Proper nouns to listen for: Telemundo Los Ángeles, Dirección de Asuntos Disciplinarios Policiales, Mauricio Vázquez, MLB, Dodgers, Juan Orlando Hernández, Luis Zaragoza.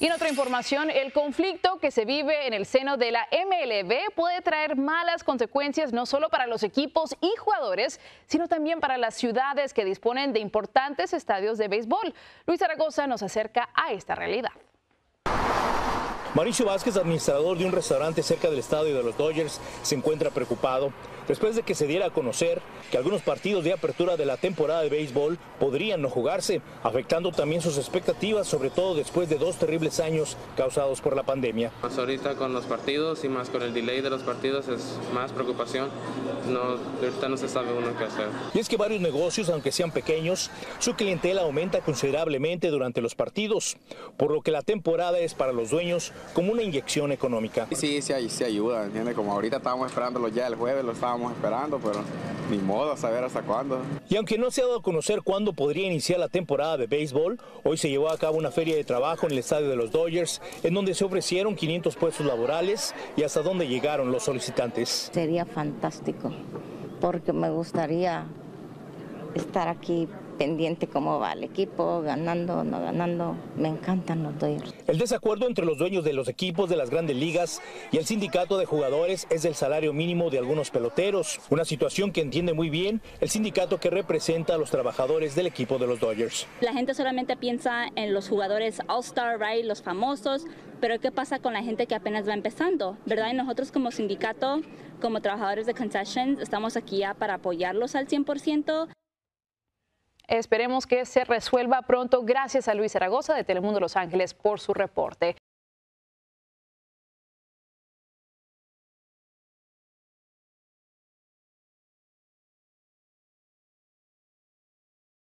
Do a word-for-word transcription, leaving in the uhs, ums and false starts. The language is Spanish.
Y en otra información, el conflicto que se vive en el seno de la M L B puede traer malas consecuencias no solo para los equipos y jugadores, sino también para las ciudades que disponen de importantes estadios de béisbol. Luis Zaragoza nos acerca a esta realidad. Mauricio Vázquez, administrador de un restaurante cerca del estadio de los Dodgers, se encuentra preocupado después de que se diera a conocer que algunos partidos de apertura de la temporada de béisbol podrían no jugarse, afectando también sus expectativas, sobre todo después de dos terribles años causados por la pandemia. Más ahorita con los partidos y más con el delay de los partidos es más preocupación. No, ahorita no se sabe uno qué hacer. Y es que varios negocios, aunque sean pequeños, su clientela aumenta considerablemente durante los partidos, por lo que la temporada es para los dueños como una inyección económica. Sí, sí, sí ayuda, ¿entiendes? Como ahorita estábamos esperándolo ya el jueves, lo estábamos esperando, pero ni modo, a saber hasta cuándo. Y aunque no se ha dado a conocer cuándo podría iniciar la temporada de béisbol, hoy se llevó a cabo una feria de trabajo en el estadio de los Dodgers, en donde se ofrecieron quinientos puestos laborales y hasta dónde llegaron los solicitantes. Sería fantástico, porque me gustaría estar aquí pendiente cómo va el equipo, ganando o no ganando. Me encantan los Dodgers. El desacuerdo entre los dueños de los equipos de las grandes ligas y el sindicato de jugadores es del salario mínimo de algunos peloteros, una situación que entiende muy bien el sindicato que representa a los trabajadores del equipo de los Dodgers. La gente solamente piensa en los jugadores All-Star, right, los famosos, pero ¿qué pasa con la gente que apenas va empezando? ¿Verdad? Y nosotros como sindicato, como trabajadores de concessions, estamos aquí ya para apoyarlos al cien por ciento. Esperemos que se resuelva pronto. Gracias a Luis Zaragoza de Telemundo Los Ángeles por su reporte.